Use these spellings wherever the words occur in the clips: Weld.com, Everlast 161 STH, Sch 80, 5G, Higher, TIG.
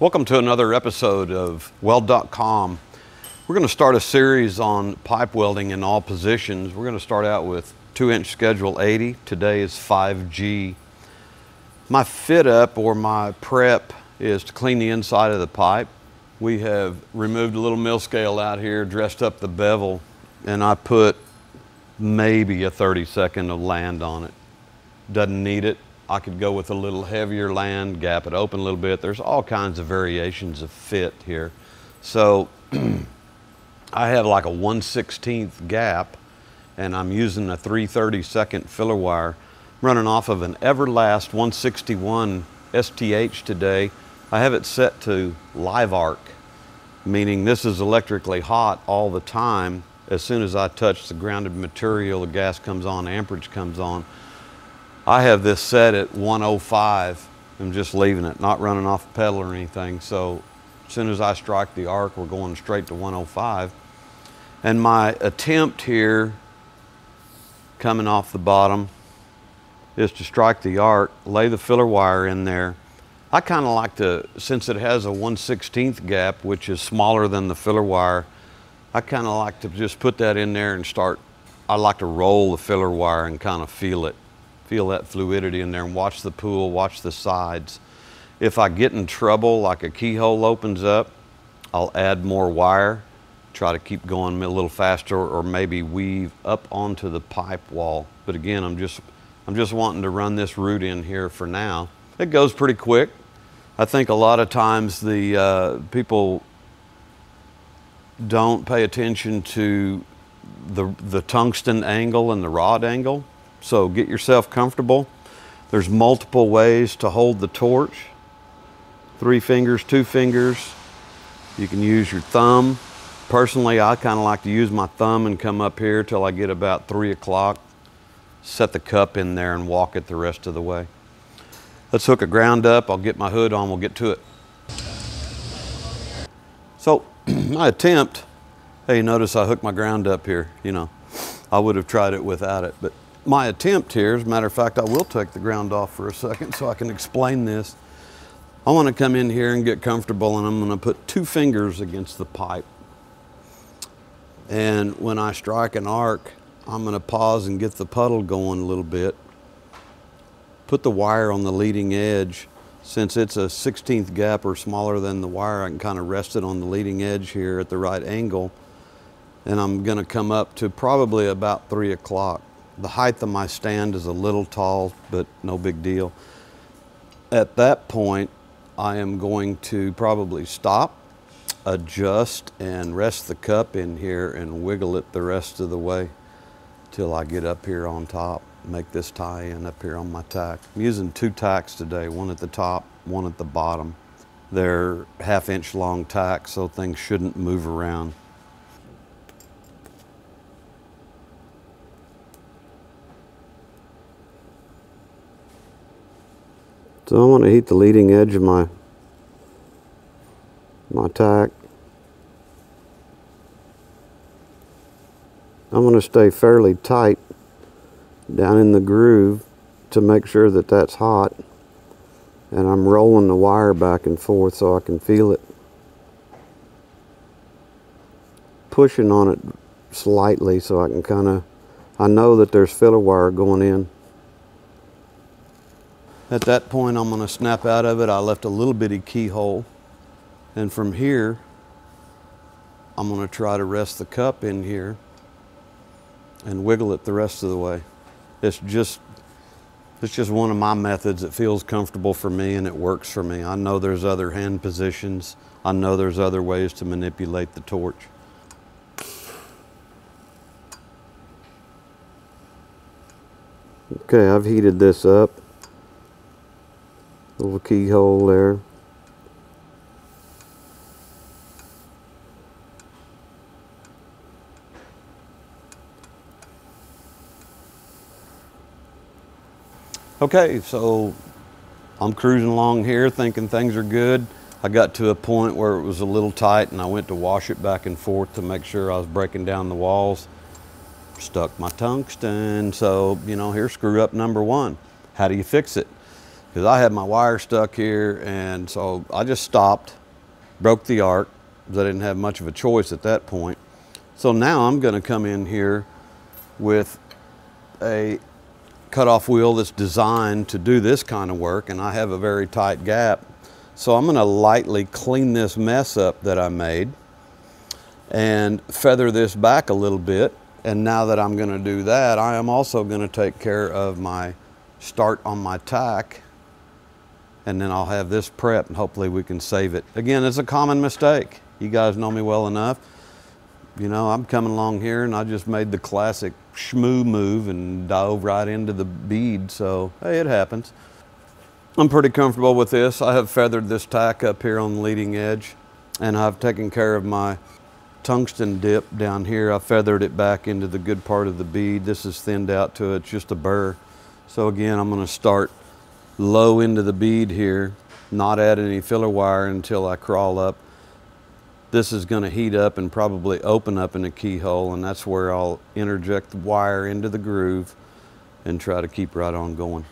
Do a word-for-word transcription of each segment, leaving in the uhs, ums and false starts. Welcome to another episode of Weld dot com. We're going to start a series on pipe welding in all positions. We're going to start out with two inch schedule eighty. Today is five G. My fit up or my prep is to clean the inside of the pipe. We have removed a little mill scale out here, dressed up the bevel, and I put maybe a thirty second of land on it. Doesn't need it. I could go with a little heavier land, gap it open a little bit. There's all kinds of variations of fit here. So I have like a one sixteenth gap and I'm using a three thirty second filler wire, running off of an Everlast one sixty-one S T H today. I have it set to live arc, meaning this is electrically hot all the time. As soon as I touch the grounded material, the gas comes on, amperage comes on. I have this set at one oh five. I'm just leaving it, not running off a pedal or anything. So as soon as I strike the arc, we're going straight to one oh five. And my attempt here, coming off the bottom, is to strike the arc, lay the filler wire in there. I kind of like to, since it has a one sixteenth gap, which is smaller than the filler wire, I kind of like to just put that in there and start, I like to roll the filler wire and kind of feel it. Feel that fluidity in there and watch the pool, watch the sides. If I get in trouble, like a keyhole opens up, I'll add more wire, try to keep going a little faster, or maybe weave up onto the pipe wall. But again, I'm just, I'm just wanting to run this route in here for now. It goes pretty quick. I think a lot of times the uh, people don't pay attention to the, the tungsten angle and the rod angle. So get yourself comfortable. There's multiple ways to hold the torch. Three fingers, two fingers. You can use your thumb. Personally, I kind of like to use my thumb and come up here till I get about three o'clock, set the cup in there and walk it the rest of the way. Let's hook a ground up. I'll get my hood on, we'll get to it. So my attempt, hey, notice I hooked my ground up here. You know, I would have tried it without it, but my attempt here, as a matter of fact, I will take the ground off for a second so I can explain this. I want to come in here and get comfortable, and I'm going to put two fingers against the pipe. And when I strike an arc, I'm going to pause and get the puddle going a little bit. Put the wire on the leading edge. Since it's a sixteenth gap or smaller than the wire, I can kind of rest it on the leading edge here at the right angle. And I'm going to come up to probably about three o'clock. The height of my stand is a little tall, but no big deal. At that point, I am going to probably stop, adjust, and rest the cup in here and wiggle it the rest of the way till I get up here on top, make this tie in up here on my tack. I'm using two tacks today, one at the top, one at the bottom. They're half inch long tacks, so things shouldn't move around. So I want to heat the leading edge of my, my tack. I'm going to stay fairly tight down in the groove to make sure that that's hot. And I'm rolling the wire back and forth so I can feel it. Pushing on it slightly so I can kind of, I know that there's filler wire going in. At that point, I'm going to snap out of it. I left a little bitty keyhole. And from here, I'm going to try to rest the cup in here and wiggle it the rest of the way. It's just, it's just one of my methods. It feels comfortable for me and it works for me. I know there's other hand positions. I know there's other ways to manipulate the torch. Okay, I've heated this up. Little keyhole there. Okay, so I'm cruising along here thinking things are good. I got to a point where it was a little tight and I went to wash it back and forth to make sure I was breaking down the walls. Stuck my tungsten, so you know, here's screw up number one. How do you fix it? because I had my wire stuck here, and so I just stopped, broke the arc, because I didn't have much of a choice at that point. So now I'm going to come in here with a cutoff wheel that's designed to do this kind of work, and I have a very tight gap. So I'm going to lightly clean this mess up that I made and feather this back a little bit. And now that I'm going to do that, I am also going to take care of my start on my tack, and then I'll have this prep, and hopefully we can save it. Again, it's a common mistake. You guys know me well enough. You know, I'm coming along here and I just made the classic schmoo move and dove right into the bead, so hey, it happens. I'm pretty comfortable with this. I have feathered this tack up here on the leading edge, and I've taken care of my tungsten dip down here. I feathered it back into the good part of the bead. This is thinned out to it, just a burr. So again, I'm gonna start low into the bead here, not add any filler wire until I crawl up. This is gonna heat up and probably open up in a keyhole, and that's where I'll interject the wire into the groove and try to keep right on going.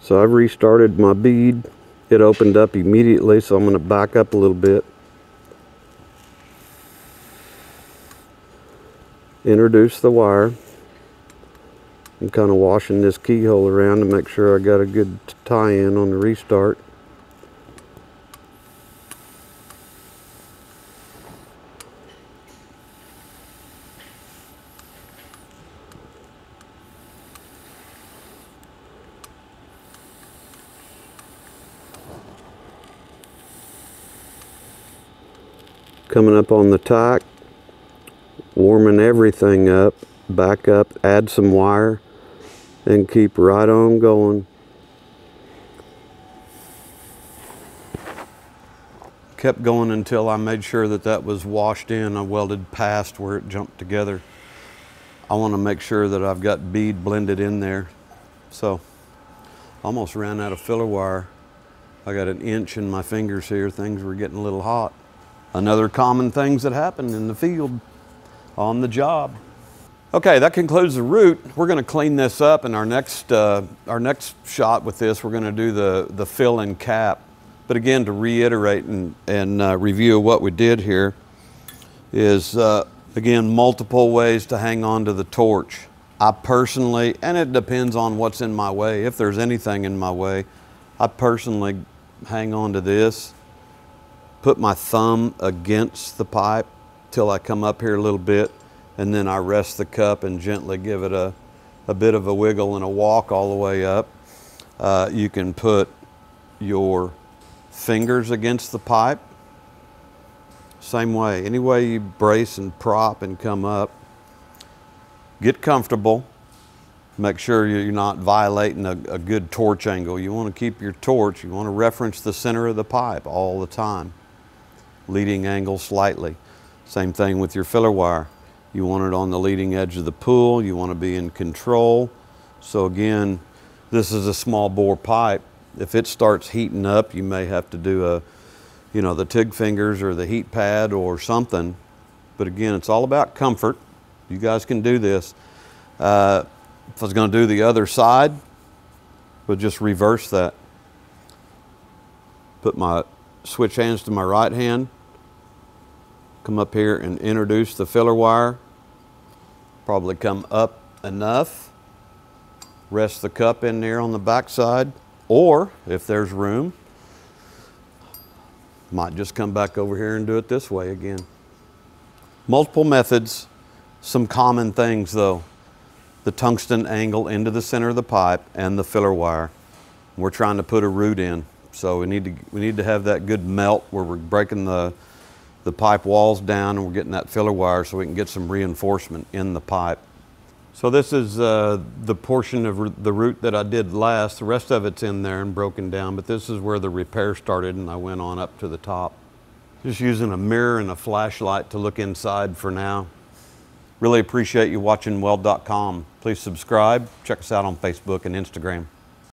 So I've restarted my bead. It opened up immediately, so I'm gonna back up a little bit. Introduce the wire. I'm kinda washing this keyhole around to make sure I got a good tie-in on the restart. Coming up on the tack, warming everything up, back up, add some wire, and keep right on going. Kept going until I made sure that that was washed in. I welded past where it jumped together. I want to make sure that I've got bead blended in there. So, almost ran out of filler wire. I got an inch in my fingers here. Things were getting a little hot. Another common things that happen in the field, on the job. Okay, that concludes the route. We're gonna clean this up, and our next, uh, our next shot with this, we're gonna do the, the fill and cap. But again, to reiterate and, and uh, review what we did here is, uh, again, multiple ways to hang on to the torch. I personally, and it depends on what's in my way, if there's anything in my way, I personally hang on to this, put my thumb against the pipe till I come up here a little bit, and then I rest the cup and gently give it a, a bit of a wiggle and a walk all the way up. Uh, you can put your fingers against the pipe, same way. Any way you brace and prop and come up, get comfortable. Make sure you're not violating a, a good torch angle. You want to keep your torch, you want to reference the center of the pipe all the time. Leading angle slightly. Same thing with your filler wire. You want it on the leading edge of the pool. You want to be in control. So again, this is a small bore pipe. If it starts heating up, you may have to do a, you know, the TIG fingers or the heat pad or something. But again, it's all about comfort. You guys can do this. Uh, if I was going to do the other side, but just reverse that. Put my switch hands to my right hand, come up here and introduce the filler wire, probably come up enough, rest the cup in there on the back side, or if there's room, might just come back over here and do it this way again. Multiple methods, some common things though. The tungsten angle into the center of the pipe and the filler wire. We're trying to put a root in, so we need to, we need to have that good melt where we're breaking the, the pipe walls down and we're getting that filler wire so we can get some reinforcement in the pipe. So this is uh, the portion of the root that I did last. The rest of it's in there and broken down, but this is where the repair started, and I went on up to the top. Just using a mirror and a flashlight to look inside for now. Really appreciate you watching Weld dot com. Please subscribe, check us out on Facebook and Instagram.